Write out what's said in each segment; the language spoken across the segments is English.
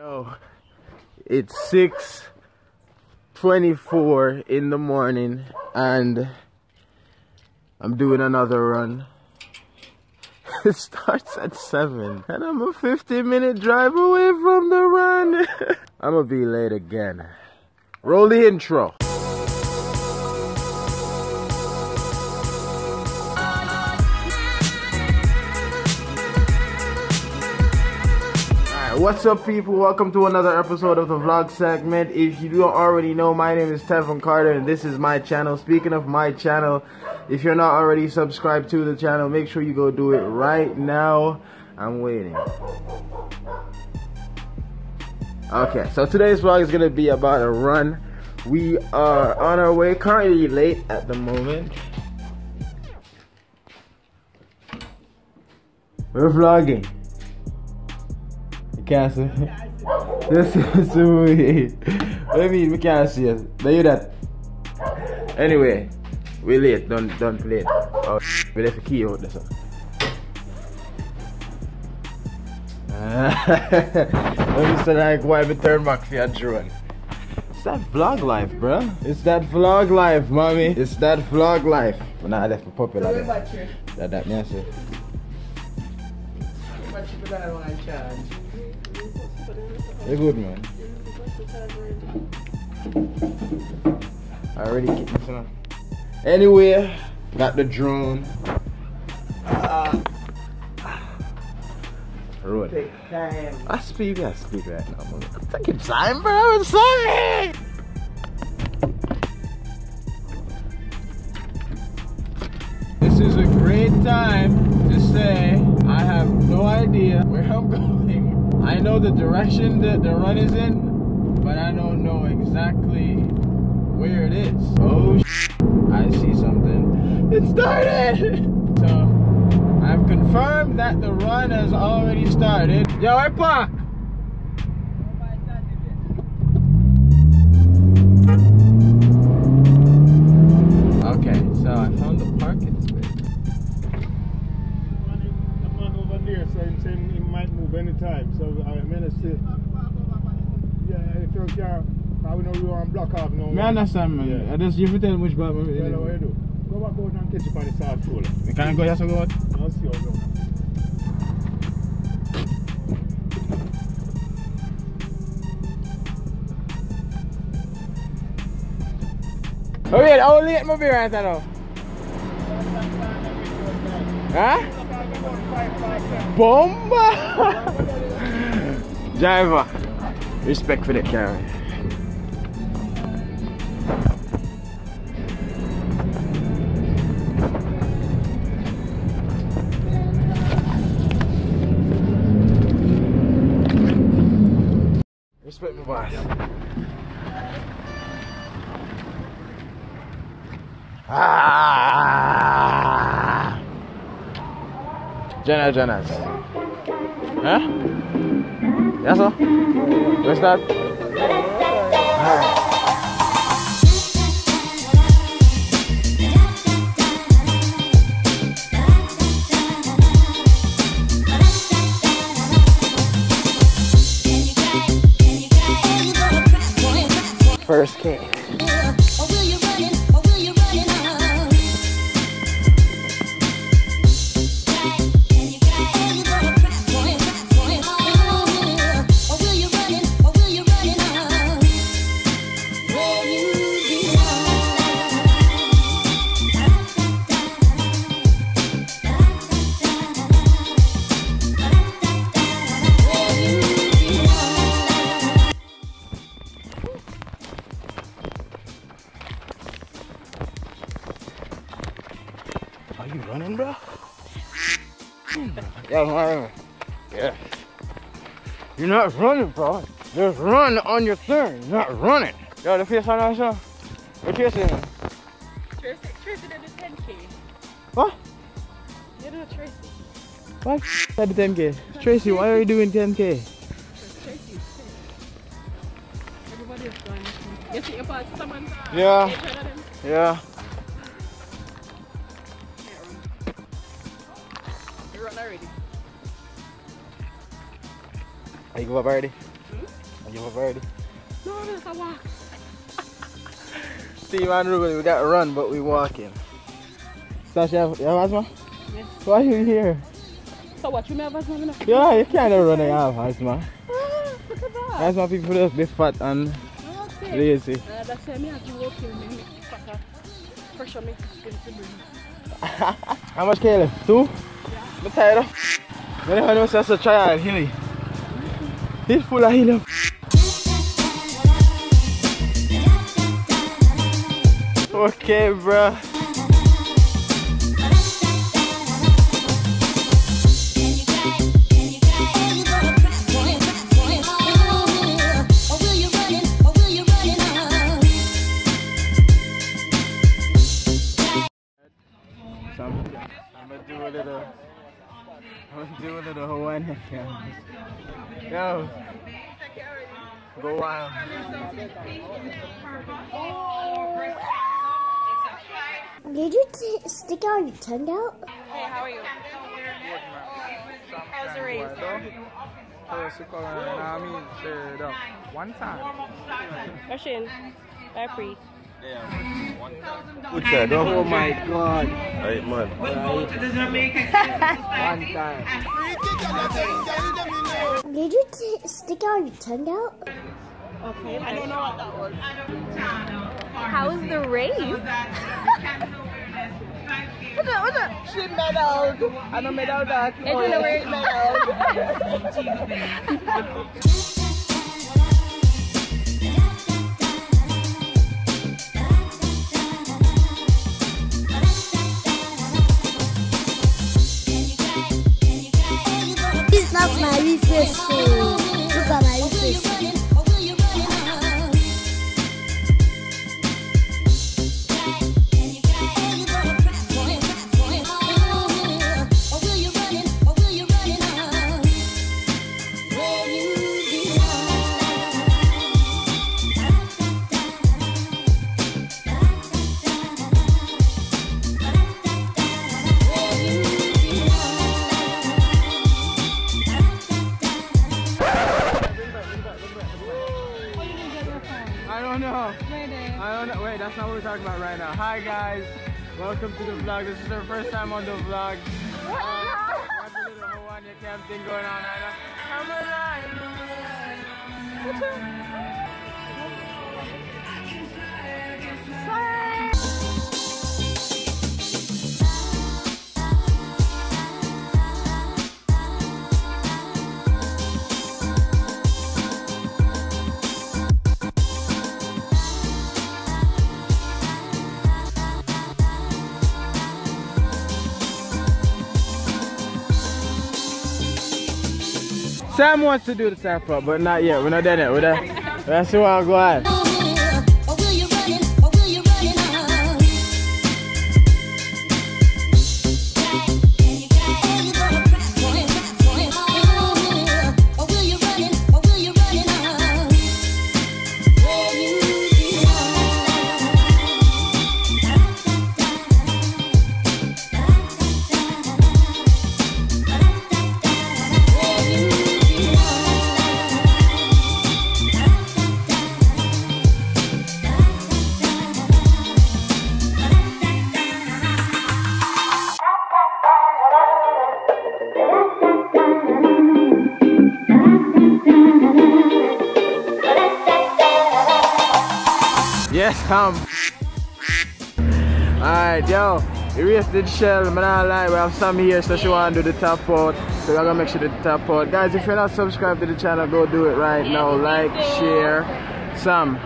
Yo, it's 6:24 in the morning and I'm doing another run. It starts at 7 and I'm a 15-minute drive away from the run. I'm gonna be late again. Roll the intro. What's up, people? Welcome to another episode of the vlog segment. If you don't already know, my name is Tevin Carter and this is my channel. Speaking of my channel, if you're not already subscribed to the channel, make sure you go do it right now. I'm waiting. Okay, so today's vlog is going to be about a run. We are on our way, currently late at the moment. We're vlogging. Can't see. This is weird. What do you mean we can't see us? They hear that. Anyway, we're late. Don't play it. Oh, we left a key out there. I'm just like, why we turn back for your drone? It's that vlog life, bro. It's that vlog life, mommy. It's that vlog life. When I left a puppy like that. That me I say. They're good, man. I already keep this on. Anyway, got the drone. Road. I speed right now, man. I'm taking time, bro. I'm sorry. This is a great time to say I have no idea where I'm going. I know the direction that the run is in, but I don't know exactly where it is. Oh, I see something. It started! So, I've confirmed that the run has already started. Yo, I park! Okay, so I found the parking space. I'm not over there, so I'm saying it might move anytime. So I know you on block off now. I understand, man. Yeah. I just you tell which bar. Yeah, no, you do. Go back out and catch up on the south road. We can't go just go out. I'll see you go. Oh yeah, how late my be right now? Huh? Bomba! Driver. Respect for that car. Respect my boss. Ah! Jonas. Huh? That's all. Where's that? First K. Running, bro? Yeah. You're not running, bro. Just run on your turn. You're not running. Yo, the face on that show. What you saying? Tracy did the 10K. What? You do Tracy. What? I did the 10K. Tracy, why are you doing 10K? Tracy. Everybody is going. You see about someone's Yeah. You run already? I give up already? Mm-hmm. You ready? No, this I walk. Team Andrew, we got to run, but we walking. Sasha, you have asthma? Yes. Why are you here? So what, you may have asthma enough? Yeah, you can't run and have asthma. Look at that. Asthma people just be fat and lazy. That's why I have to walk till me fatter. Pressure makes me to breathe. How much can you lift? 2? Yeah. I'm tired of when I was just a child, hilly. He's full of hilly. Okay, bruh. So I'm gonna do a little Hawaiian camp. Yo, go wild. Did you stick out your tongue out? Hey, how are you? How's the race? One time. Russian. Bye, yeah. Oh my god. Alright, man. One time. Did you stick out your tongue out? Okay, I don't know what that was. How's the race? What's up? She meddled. I don't meddle that. It's in the way meddled. This is not my refresh. Look at my refresh. Wait, that's not what we're talking about right now. Hi guys, welcome to the vlog. This is our first time on the vlog. That's a little Hawaiian camp thing going on right now. Come Sam wants to do the tap up, but not yet. We're not done yet. We're done. That's who I'll go on. Yes, alright, yo, the race did shell, I'm not lying, we have Sammy here, so she wanna do the top out, so we're gonna make sure the top out. Guys, if you're not subscribed to the channel, go do it right now, like, share, Sam,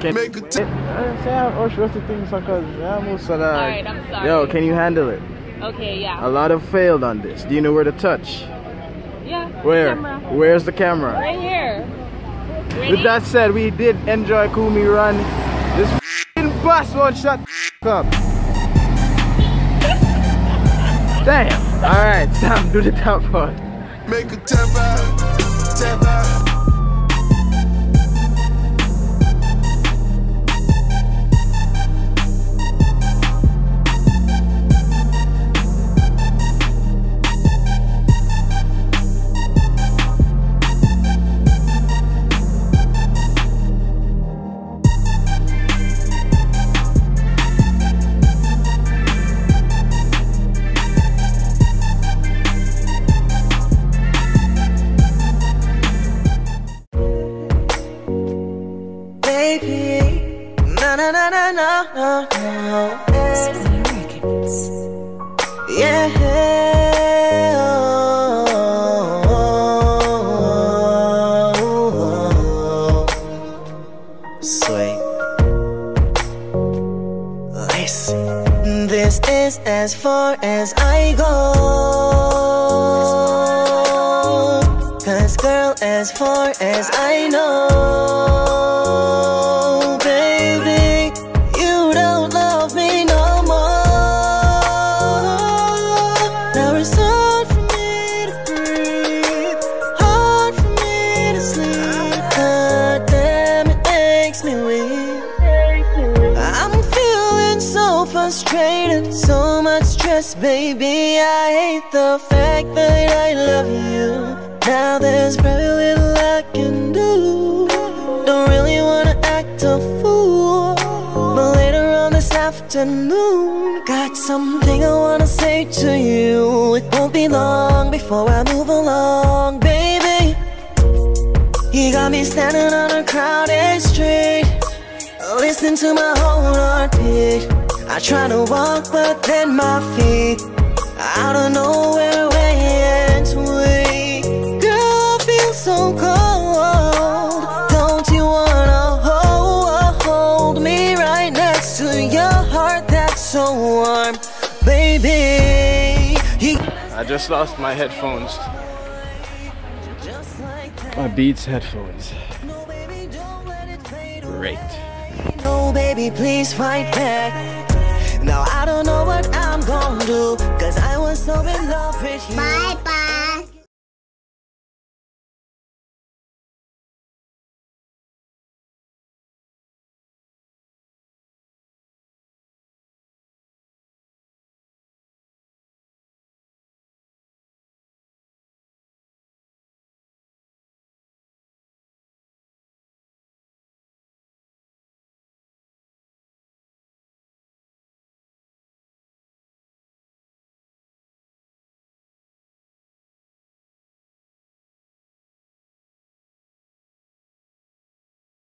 can make it. Say how she wants to think, because I'm also like, alright, I'm sorry. Yo, can you handle it? Okay, yeah. A lot of failed on this, do you know where to touch? Yeah, where? Where's the camera? Right here. With that said, we did enjoy Kumi Run. This f***ing bus won't shut the up. Damn. Alright, Sam, do the top part. Make a tap out, tap out. This is as far as I go, 'cause girl, as far as I know, baby, you don't love me no more. Now it's hard for me to breathe, hard for me to sleep. God damn, it makes me weak. I'm feeling so frustrated, so much stress, baby. I hate the fact that I love you. Now there's very little I can do. Don't really wanna act a fool, but later on this afternoon, got something I wanna say to you. It won't be long before I move along, baby. You got me standing on a crowded street, listening to my whole heartbeat. I try to walk, but then my feet out of nowhere and weak. Girl, I feel so cold. Don't you wanna hold me right next to your heart that's so warm, baby? I just lost my headphones. My Beats headphones. Great. No, baby, please fight back. Now I don't know what I'm gonna do, 'cause I was so in love with you. Bye.